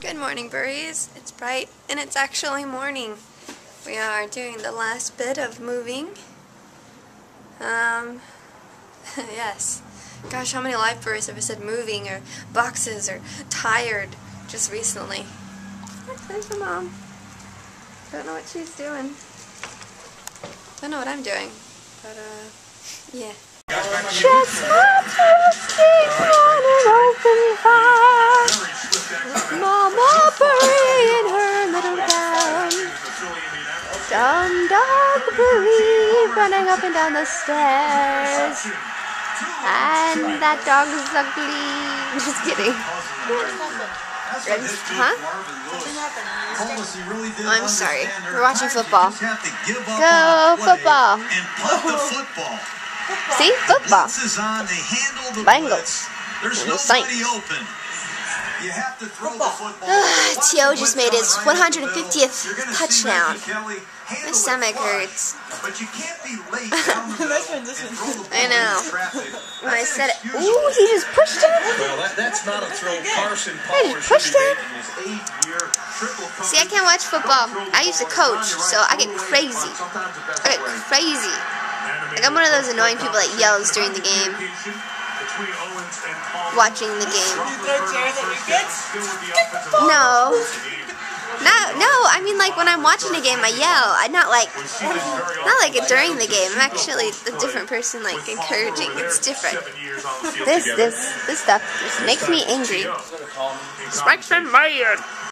Good morning, birdies. It's bright and it's actually morning. We are doing the last bit of moving. Yes. Gosh, how many live birds have said moving or boxes or tired just recently? That's good for Mom. Don't know what she's doing. Don't know what I'm doing. But, yeah. Just my first on an open fire. Mama Birdie in her little gown. Dumb dog Billy running up and down the stairs. And that dog is ugly. Just kidding. Huh? I'm sorry. We're watching football. Go football. See? Football. Bengals. There's no sign open. You have to throw the football. T.O. just made his 150th touchdown. My stomach hurts. But you can't be late down the I know. When I said it. Ooh, he just pushed it. Well, that's not a throw. Carson Palmer just pushed it. See, I can't watch football. I used to coach, so I get crazy. Like, I'm one of those annoying people that yells during the game. Watching the game. No. No, I mean like when I'm watching the game I yell. I'm not like it during the game. I'm actually a different person, like encouraging. It's different. This stuff just makes me angry. Spikes and Mayer.